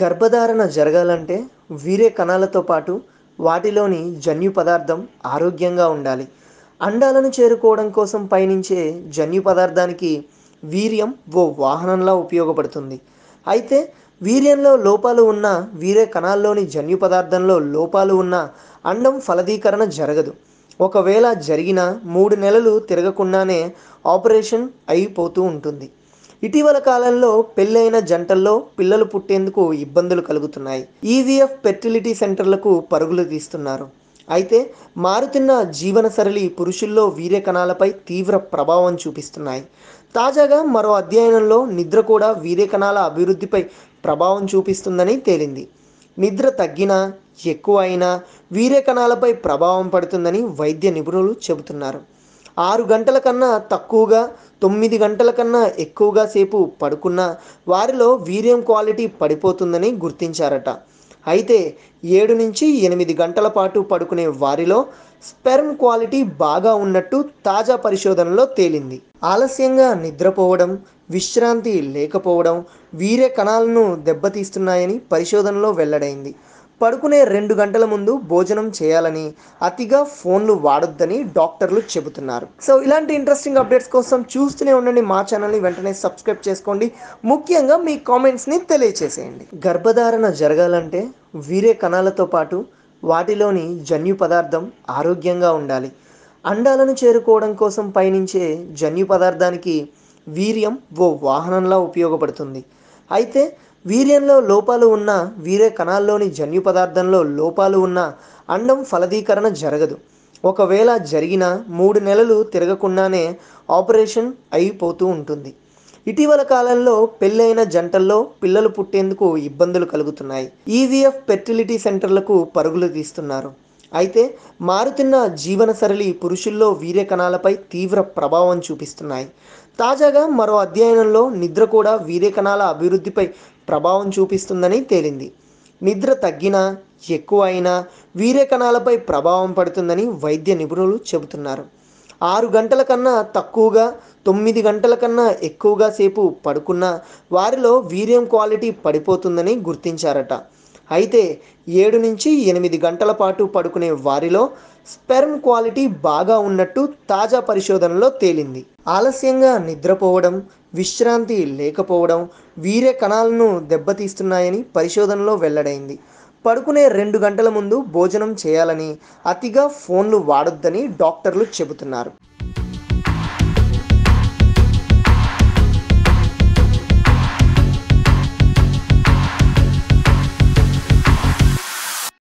గర్భధారణ జరగాలంటే వీరే కణాలతో పాటు వాటిలోని జన్యు పదార్థం ఆరోగ్యంగా ఉండాలి. అండాలను చేరుకోవడం కోసం పయనించే జన్యు పదార్థానికి వీర్యం ఓ వాహనంలా ఉపయోగపడుతుంది. అయితే వీర్యంలో లోపాలు ఉన్న వీరే కణాల్లోని జన్యు పదార్థంలో లోపాలు ఉన్న అండం ఫలదీకరణ జరగదు. ఒకవేళ జరిగిన 3 నెలలు తిరగకుండానే ఆపరేషన్ అయిపోతూ ఉంటుంది. ఇటీవల కాలంలో పెళ్ళైన జంటల్లో పిల్లలు పుట్టేందుకు ఇబ్బందులు కలుగుతున్నాయి. ఈవీఎఫ్ ఫెర్టిలిటీ సెంటర్లకు పరుగులు తీస్తున్నారు. అయితే మారుతున్న జీవనశైలి పురుషుల్లో వీర్య కణాలపై తీవ్ర ప్రభావం చూపిస్తున్నాయి. తాజాగా మరో అధ్యయనంలో నిద్ర కూడా వీర్య కణాల అభివృద్ధిపై ప్రభావం చూపిస్తుందని తేలింది. నిద్ర తగ్గినా ఎక్కువ అయినా వీర్య కణాలపై ప్రభావం పడుతుందని వైద్య నిపుణులు చెబుతున్నారు. 6 గంటల కన్నా తక్కువగా, 9 గంటల కన్నా ఎక్కువగా సేపు పడుకున్న వారిలో వీర్యం క్వాలిటీ పడిపోతుందని గుర్తించారట. అయితే 7 నుంచి 8 గంటల పాటు పడుకునే వారిలో స్పెర్మ్ క్వాలిటీ బాగా ఉన్నట్టు తాజా పరిశోధనలో తేలింది. ఆలస్యంగా నిద్రపోవడం, విశ్రాంతి లేకపోవడం వీర్య కణాలను దెబ్బతీస్తున్నాయని పరిశోధనలో వెల్లడైంది. పడుకునే 2 గంటల ముందు భోజనం చేయాలని, అతిగా ఫోన్లు వాడొద్దని డాక్టర్లు చెబుతున్నారు. సో ఇలాంటి ఇంట్రెస్టింగ్ అప్డేట్స్ కోసం చూస్తూనే ఉండండి మా ఛానల్ని. వెంటనే సబ్స్క్రైబ్ చేసుకోండి. ముఖ్యంగా మీ కామెంట్స్ని తెలియచేసేయండి. గర్భధారణ జరగాలంటే వీర్య కణాలతో పాటు వాటిలోని జన్యు పదార్థం ఆరోగ్యంగా ఉండాలి. అండాలను చేరుకోవడం కోసం పయనించే జన్యు పదార్థానికి వీర్యం ఓ వాహనంలా ఉపయోగపడుతుంది. అయితే వీర్యంలో లోపాలు ఉన్న వీర్య కణాల్లోని జన్యు పదార్థంలో లోపాలు ఉన్న అండం ఫలదీకరణ జరగదు. ఒకవేళ జరిగిన 3 నెలలు తిరగకుండానే ఆపరేషన్ అయిపోతూ ఉంటుంది. ఇటీవల కాలంలో పెళ్ళైన జంటల్లో పిల్లలు పుట్టేందుకు ఇబ్బందులు కలుగుతున్నాయి. ఈవీఎఫ్ ఫెర్టిలిటీ సెంటర్లకు పరుగులు తీస్తున్నారు. అయితే మారుతున్న జీవనశైలి పురుషుల్లో వీర్య కణాలపై తీవ్ర ప్రభావం చూపిస్తున్నాయి. తాజాగా మరో అధ్యయనంలో నిద్ర కూడా వీర్య కణాల అభివృద్ధిపై ప్రభావం చూపిస్తుందని తేలింది. నిద్ర తగ్గినా ఎక్కువ అయినా వీర్య కణాలపై ప్రభావం పడుతుందని వైద్య నిపుణులు చెబుతున్నారు. 6 గంటల కన్నా తక్కువగా, 9 గంటల కన్నా ఎక్కువగా సేపు పడుకున్న వారిలో వీర్యం క్వాలిటీ పడిపోతుందని గుర్తించారట. అయితే 7 నుంచి 8 గంటల పాటు పడుకునే వారిలో స్పెర్మ్ క్వాలిటీ బాగా ఉన్నట్టు తాజా పరిశోధనలో తేలింది. ఆలస్యంగా నిద్రపోవడం, విశ్రాంతి లేకపోవడం వీర్య కణాలను దెబ్బతీస్తున్నాయని పరిశోధనలో వెల్లడైంది. పడుకునే 2 గంటల ముందు భోజనం చేయాలని, అతిగా ఫోన్లు వాడొద్దని డాక్టర్లు చెబుతున్నారు.